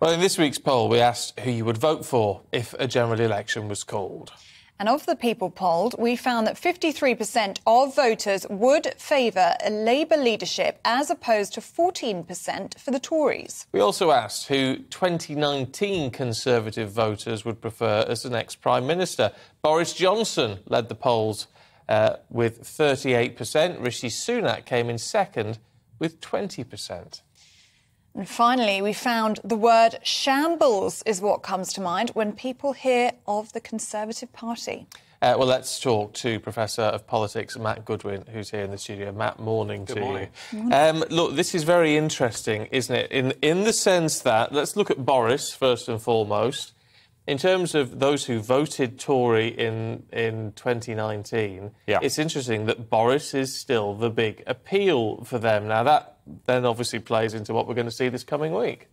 Well, in this week's poll, we asked who you would vote for if a general election was called. And of the people polled, we found that 53% of voters would favour a Labour leadership as opposed to 14% for the Tories. We also asked who 2019 Conservative voters would prefer as the next Prime Minister. Boris Johnson led the polls with 38%. Rishi Sunak came in second with 20%. And finally, we found the word shambles is what comes to mind when people hear of the Conservative Party. Well, let's talk to Professor of Politics Matt Goodwin, who's here in the studio. Matt, morning to you. Morning. Look, this is very interesting, isn't it? In the sense that, let's look at Boris first and foremost. In terms of those who voted Tory in 2019, it's interesting that Boris is still the big appeal for them. Now, that then obviously plays into what we're going to see this coming week.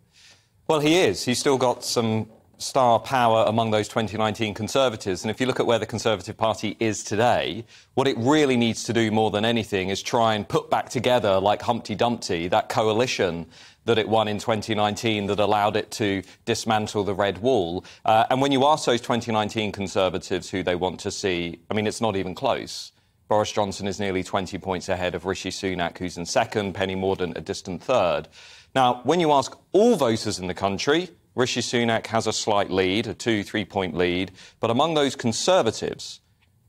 Well, he is. He's still got some star power among those 2019 Conservatives. And if you look at where the Conservative Party is today, what it really needs to do more than anything is try and put back together, like Humpty Dumpty, that coalition that it won in 2019 that allowed it to dismantle the red wall. And when you ask those 2019 Conservatives who they want to see, I mean, it's not even close. Boris Johnson is nearly 20 points ahead of Rishi Sunak, who's in second, Penny Mordaunt a distant third. Now, when you ask all voters in the country, Rishi Sunak has a slight lead, a 2-3 point lead. But among those Conservatives,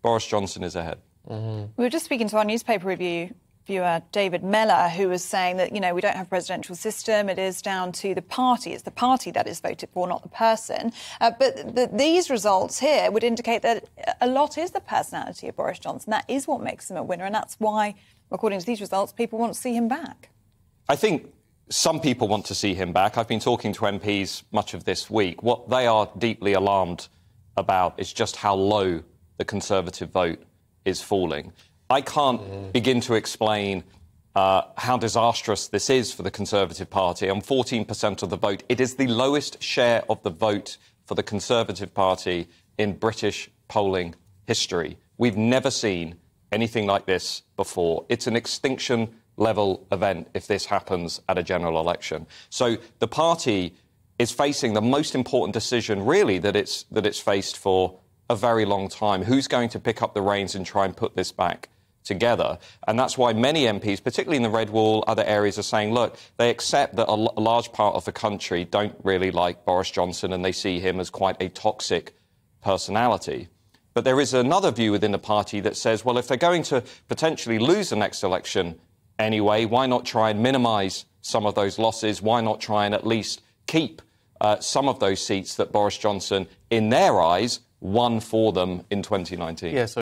Boris Johnson is ahead. We were just speaking to our newspaper review viewer, David Mellor, who was saying that, you know, we don't have a presidential system. It is down to the party. It's the party that is voted for, not the person. But these results here would indicate that a lot is the personality of Boris Johnson. That is what makes him a winner. And that's why, according to these results, people want to see him back. I think some people want to see him back. I've been talking to MPs much of this week. What they are deeply alarmed about is just how low the Conservative vote is falling. I can't begin to explain how disastrous this is for the Conservative Party. On 14% of the vote, it is the lowest share of the vote for the Conservative Party in British polling history. We've never seen anything like this before. It's an extinction-level event if this happens at a general election. So the party is facing the most important decision, really, that it's faced for a very long time. Who's going to pick up the reins and try and put this back together? And that's why many MPs, particularly in the Red Wall, other areas, are saying, look, they accept that a large part of the country don't really like Boris Johnson and they see him as quite a toxic personality. But there is another view within the party that says, well, if they're going to potentially lose the next election anyway, why not try and minimise some of those losses? Why not try and at least keep some of those seats that Boris Johnson, in their eyes, won for them in 2019? Yeah, so